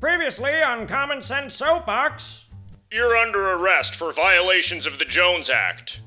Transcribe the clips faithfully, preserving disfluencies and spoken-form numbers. Previously on Common Sense Soapbox. You're under arrest for violations of the Jones Act.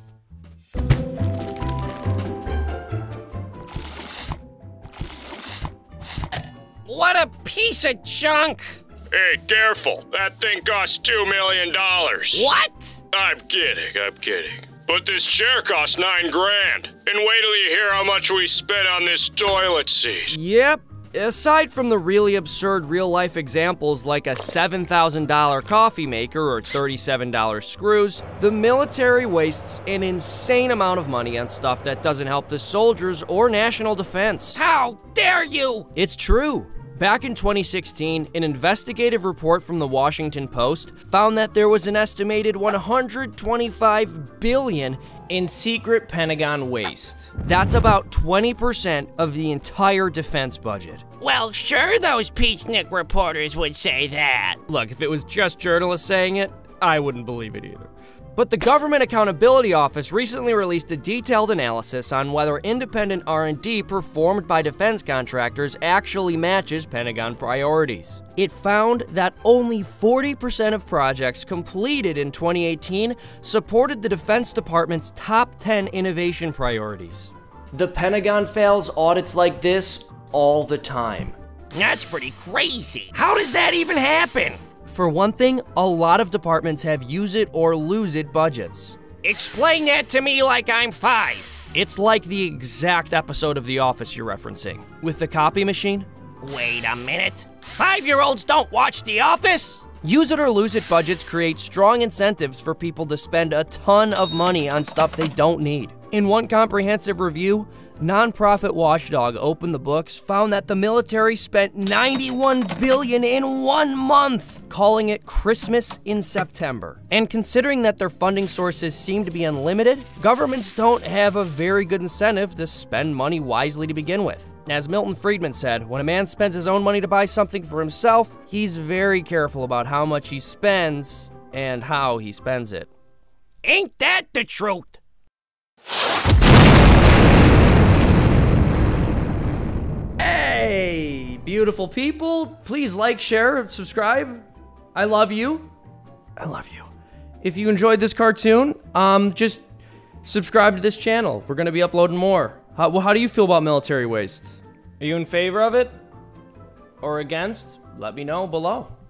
What a piece of junk! Hey, careful. That thing costs two million dollars. What? I'm kidding, I'm kidding. But this chair costs nine grand. And wait till you hear how much we spent on this toilet seat. Yep. Aside from the really absurd real-life examples like a seven thousand dollar coffee maker or thirty-seven dollar screws, the military wastes an insane amount of money on stuff that doesn't help the soldiers or national defense. How dare you! It's true. Back in twenty sixteen, an investigative report from the Washington Post found that there was an estimated one hundred twenty-five billion dollars in secret Pentagon waste. That's about twenty percent of the entire defense budget. Well, sure those peacenik reporters would say that. Look, if it was just journalists saying it, I wouldn't believe it either. But the Government Accountability Office recently released a detailed analysis on whether independent R and D performed by defense contractors actually matches Pentagon priorities. It found that only forty percent of projects completed in twenty eighteen supported the Defense Department's top ten innovation priorities. The Pentagon fails audits like this all the time. That's pretty crazy. How does that even happen? For one thing, a lot of departments have use it or lose it budgets. Explain that to me like I'm five. It's like the exact episode of The Office you're referencing, with the copy machine. Wait a minute. Five-year-olds don't watch The Office? Use it or lose it budgets create strong incentives for people to spend a ton of money on stuff they don't need. In one comprehensive review, nonprofit watchdog Open the Books found that the military spent ninety-one billion dollars in one month, calling it Christmas in September. And considering that their funding sources seem to be unlimited, governments don't have a very good incentive to spend money wisely to begin with. As Milton Friedman said, when a man spends his own money to buy something for himself, he's very careful about how much he spends and how he spends it. Ain't that the truth? Hey, beautiful people, please like, share, and subscribe. I love you. I love you. If you enjoyed this cartoon, um, just subscribe to this channel. We're going to be uploading more. How, well, how do you feel about military waste? Are you in favor of it? Or against? Let me know below.